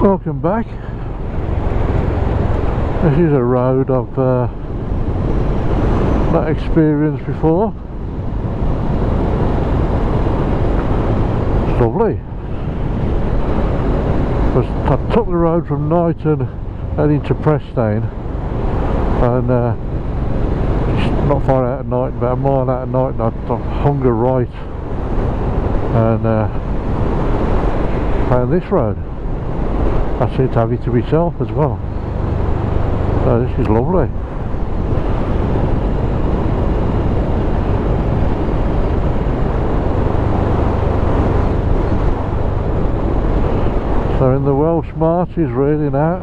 Welcome back. This is a road I've not experienced before. It's lovely. I took the road from Knighton and into Prestane, and not far out of Knighton, about a mile out of Knighton, I hung a right and found this road. I seem to have it to myself as well. So this is lovely. So in the Welsh Marches really now.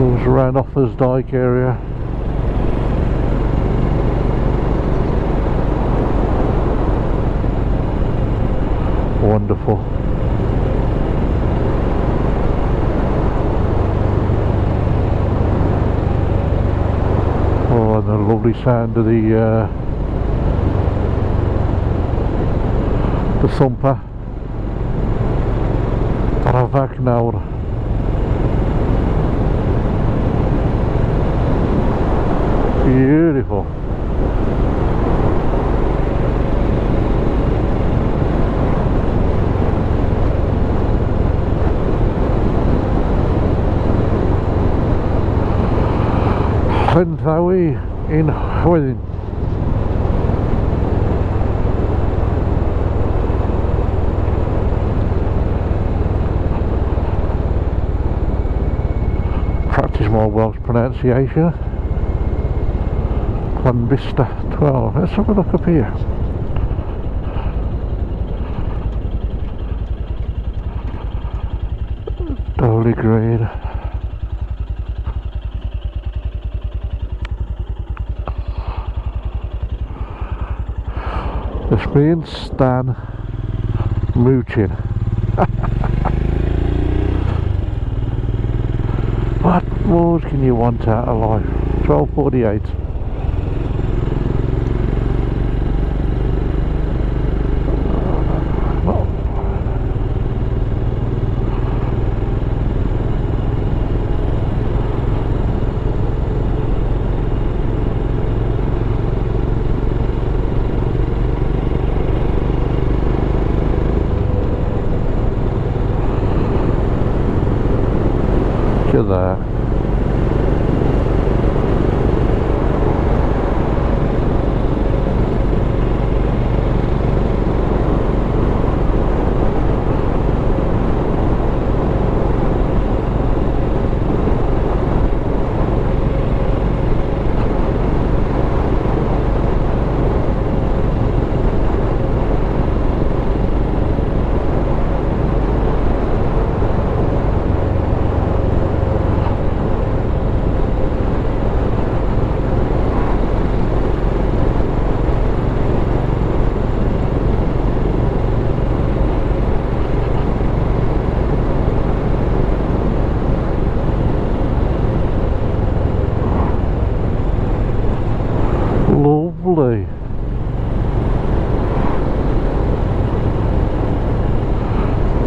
It was around Offa's Dyke area. Wonderful. Oh, and the lovely sound of the thumper. Rafak Nawr. Beautiful. Flunbwy in Hwythin. Practice my Welsh pronunciation. Clunbista 12. Let's have a look up here. Dolly Green. There's me and Stan mooching. What more can you want out of life? 12:48. Look at that.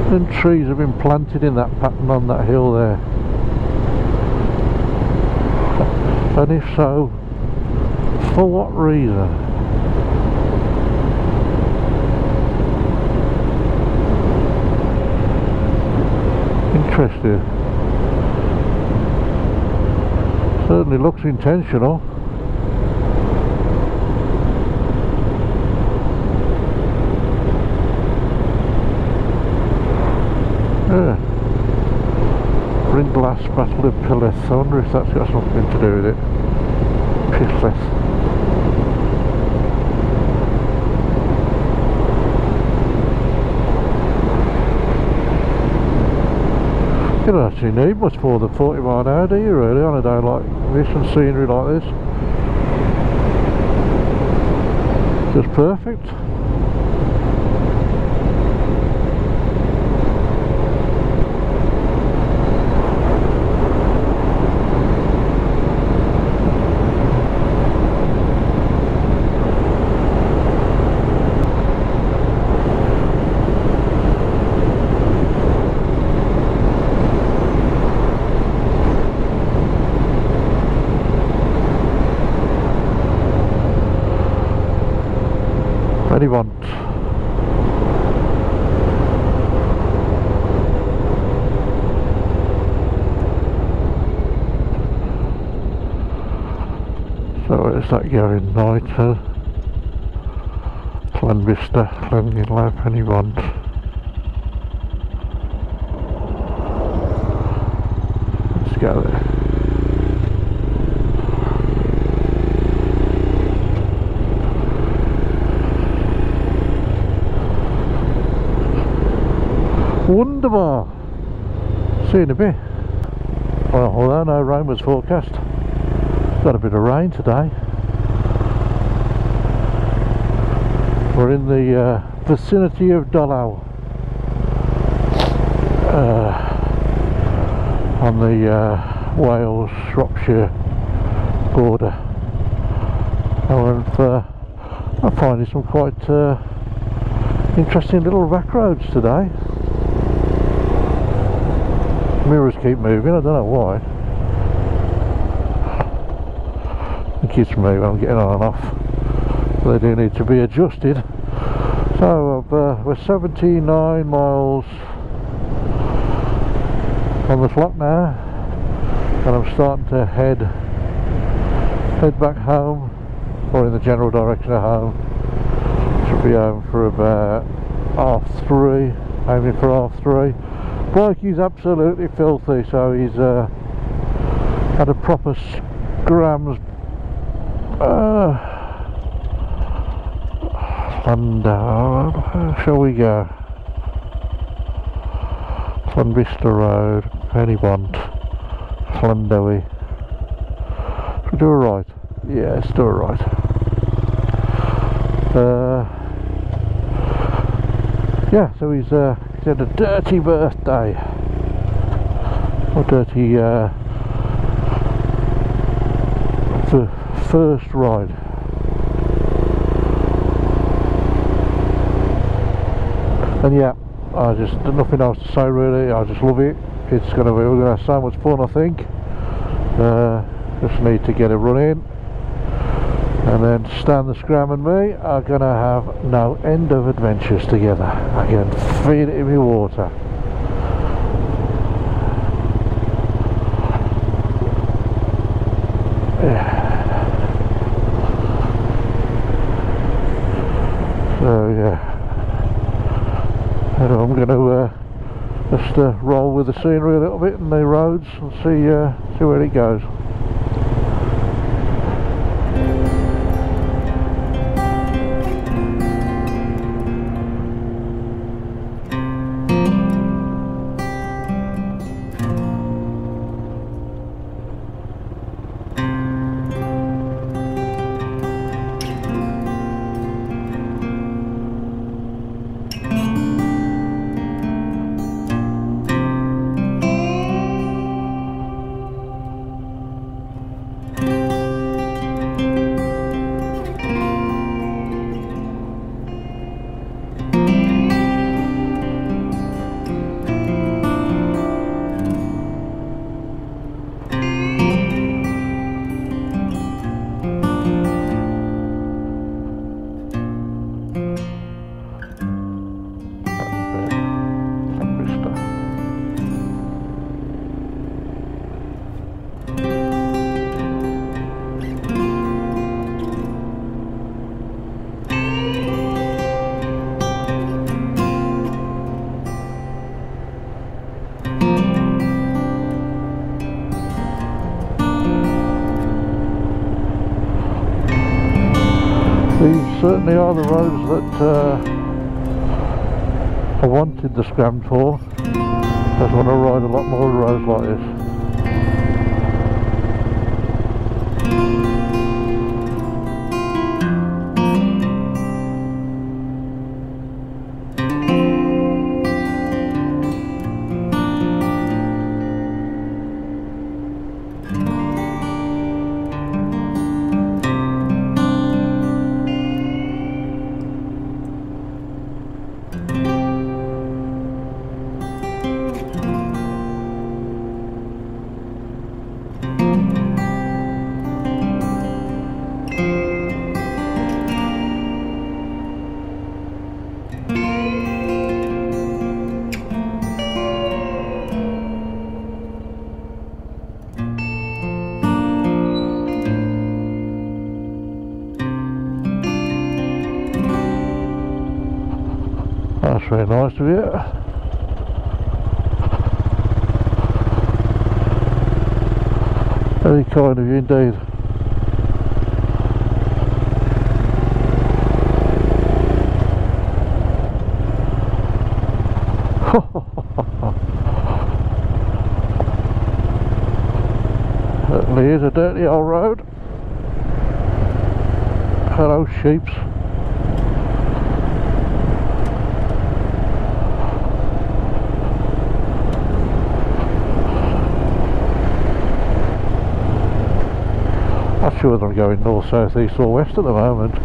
And trees have been planted in that pattern on that hill there, and if so, for what reason? Interesting. Certainly looks intentional. Last battle of Pilleth. I wonder if that's got something to do with it. Pilleth. You don't actually need much more than 40 mile an hour, do you really, on a day like this and scenery like this? Just perfect. very want. So where's that going? Knighton, Clunbista, Clunginlap, any want. Let's go there. Wonderbar! See you in a bit. Well, although no rain was forecast, got a bit of rain today. We're in the vicinity of Dolau, on the Wales Shropshire border, and I'm finding some quite interesting little back roads today. Mirrors keep moving, I don't know why. It keeps moving, I'm getting on and off. They do need to be adjusted. So we're 79 miles on the clock now, and I'm starting to head back home, or in the general direction of home. Should be home for about half three, aiming for half three. Bike is absolutely filthy, so he's had a proper scram's Flunbister, shall we go? Flunbister Road, any want? Flunbwy. Should we do a right? Yeah, let's do a right. Yeah, so he's had a dirty birthday, or dirty first ride. And yeah, I just nothing else to say really. I just love it. It's gonna be, we're gonna have so much fun, I think. Just need to get a run in, and then Stan the Scram and me are going to have no end of adventures together. I can feel it in my water. Yeah. So yeah, I know I'm going to just roll with the scenery a little bit and the roads and see where it goes. Certainly are the roads that I wanted the Scram for. I just want to ride a lot more roads like this. That's very nice of you. Very kind of you indeed. Certainly is a dirty old road. Hello, sheeps. Not sure whether I'm going north, south, east or west at the moment.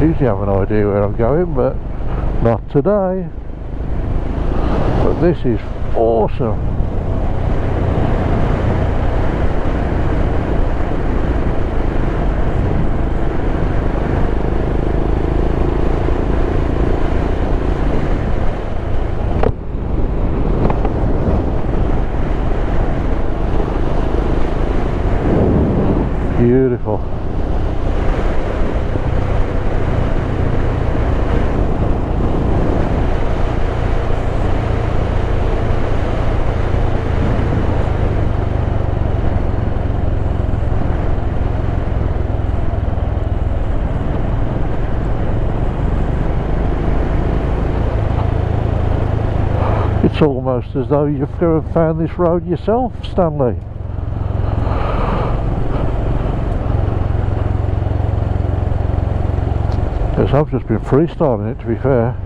Usually have an idea where I'm going, but not today. But this is awesome. Beautiful. It's almost as though you've found this road yourself, Stanley. Yes, I've just been freestyling it, to be fair.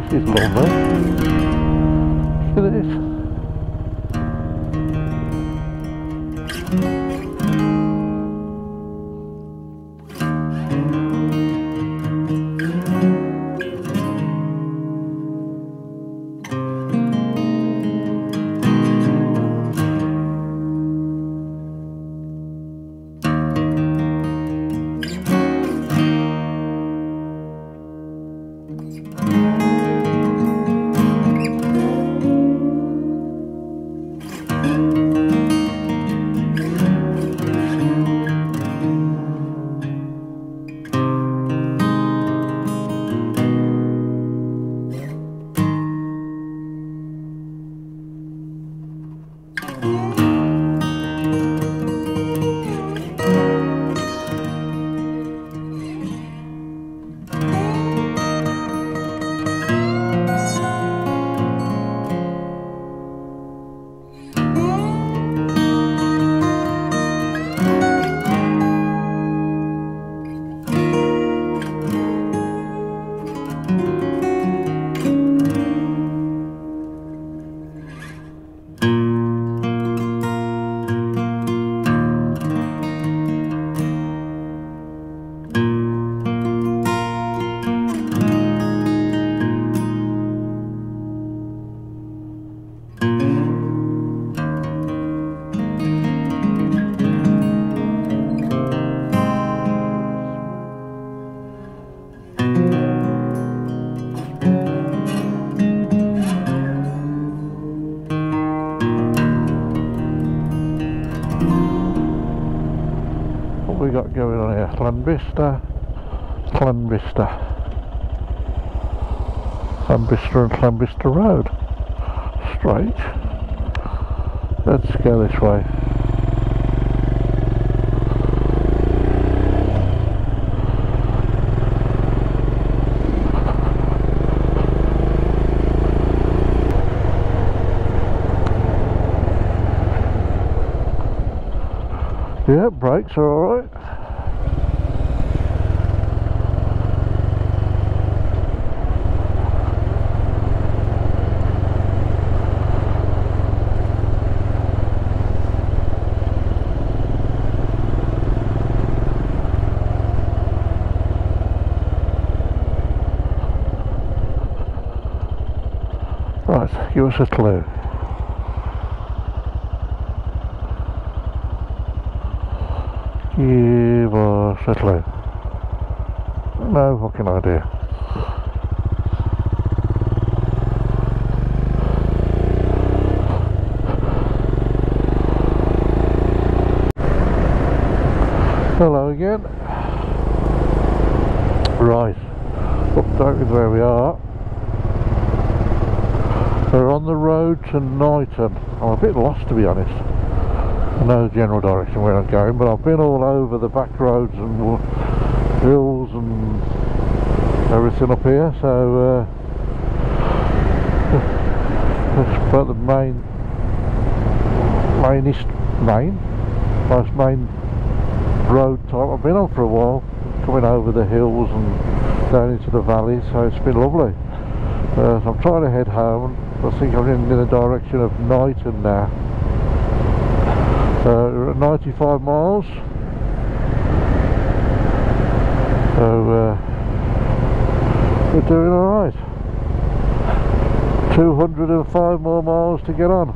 This is lovely. Look at this. Got going on here, Clunbista and Flunbister Road, straight. Let's go this way. Yeah, brakes are all right. Right, give us a clue. Give us a clue. No fucking idea. Hello again. Right, update with where we are. We're on the road to Knighton. I'm a bit lost, to be honest. I know the general direction where I'm going, but I've been all over the back roads and hills and everything up here, so that's about the most main road type I've been on for a while, coming over the hills and down into the valley, so it's been lovely. So I'm trying to head home. I think I'm in the direction of Knighton now. We're at 95 miles. So we're doing alright. 205 more miles to get on.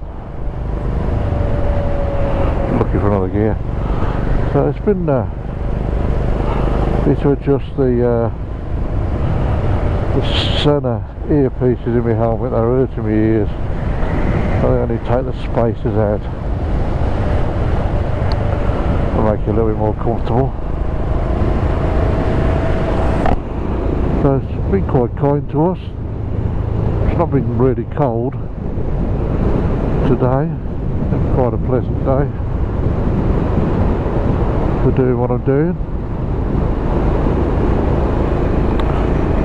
Looking for another gear. So it's been... need to adjust the Senna earpieces in my helmet. They're hurting my ears. I only take the spacers out to make you a little bit more comfortable. So it's been quite kind to us. It's not been really cold today. It's quite a pleasant day for doing what I'm doing.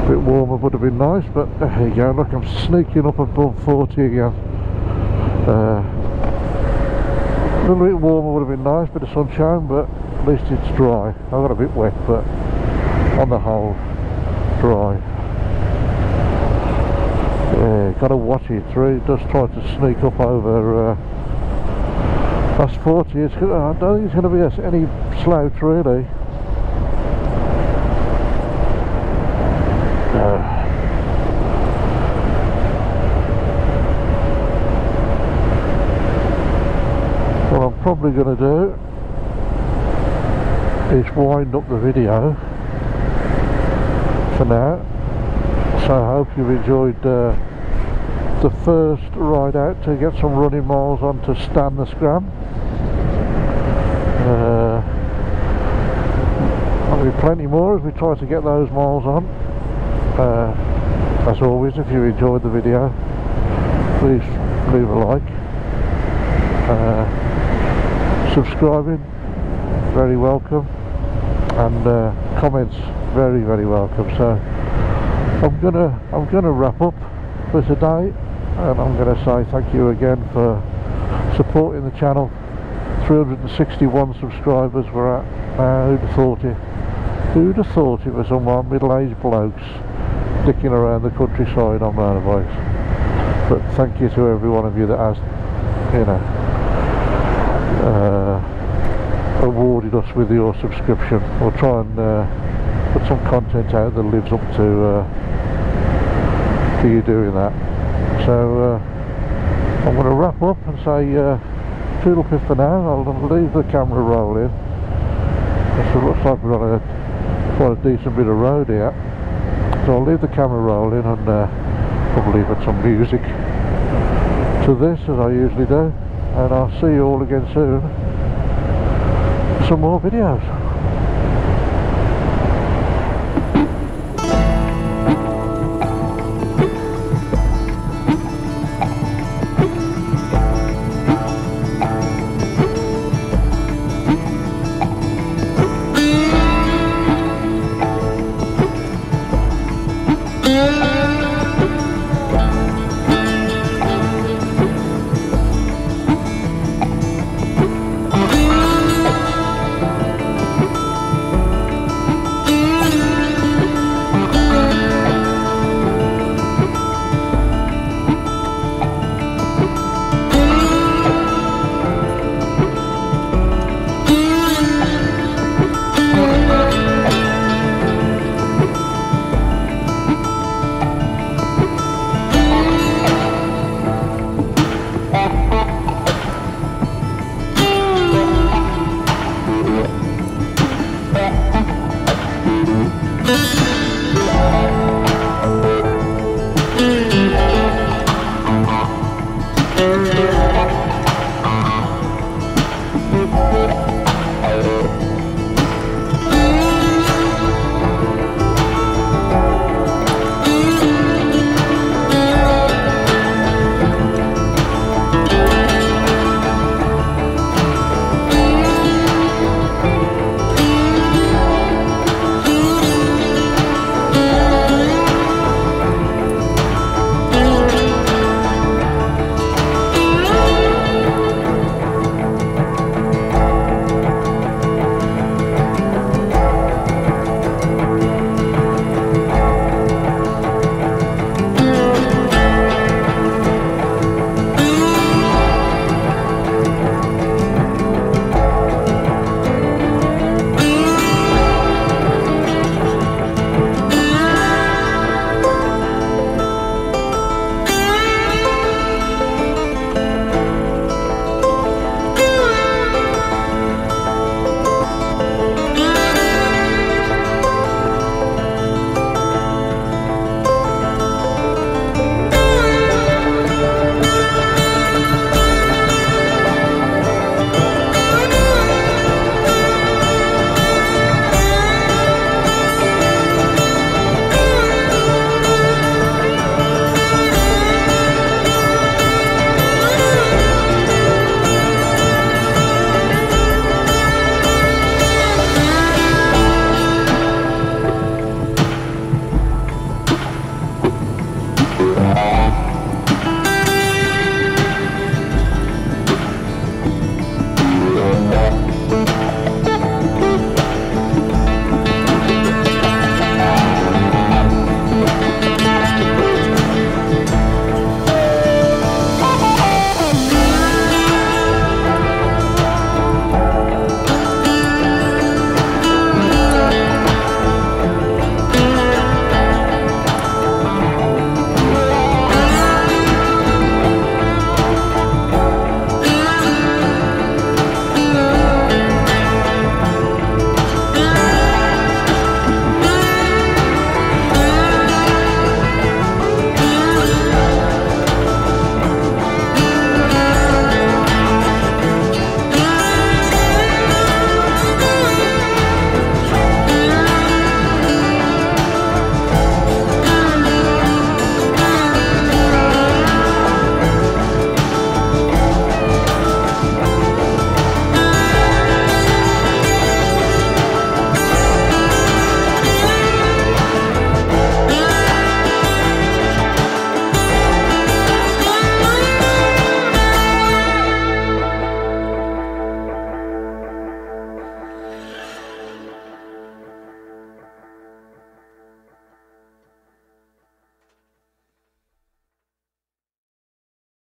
A bit warmer would have been nice, but there you go. Look, I'm sneaking up above 40 again. A little bit warmer would have been nice, bit of sunshine, but at least it's dry. I got a bit wet, but on the whole, dry. Yeah, got to watch it. It really does try to sneak up over past 40. I don't think it's going to be any slouch really. Probably going to do is wind up the video for now, so I hope you've enjoyed the first ride out to get some running miles onto Stan the Scram. There'll be plenty more as we try to get those miles on. As always, if you enjoyed the video, please leave a like. Subscribing, very welcome, and comments, very, very welcome. So I'm gonna wrap up for today, and I'm gonna say thank you again for supporting the channel. 361 subscribers we're at now. Who'd have thought it? Who'd have thought it was someone middle-aged blokes sticking around the countryside on motorbikes? But thank you to every one of you that has, you know, awarded us with your subscription. We'll try and put some content out that lives up to you doing that. So I'm going to wrap up and say toodle pip for now. I'll leave the camera rolling. It looks like we're on a quite a decent bit of road here, so I'll leave the camera rolling and probably put some music to this as I usually do. And I'll see you all again soon for some more videos.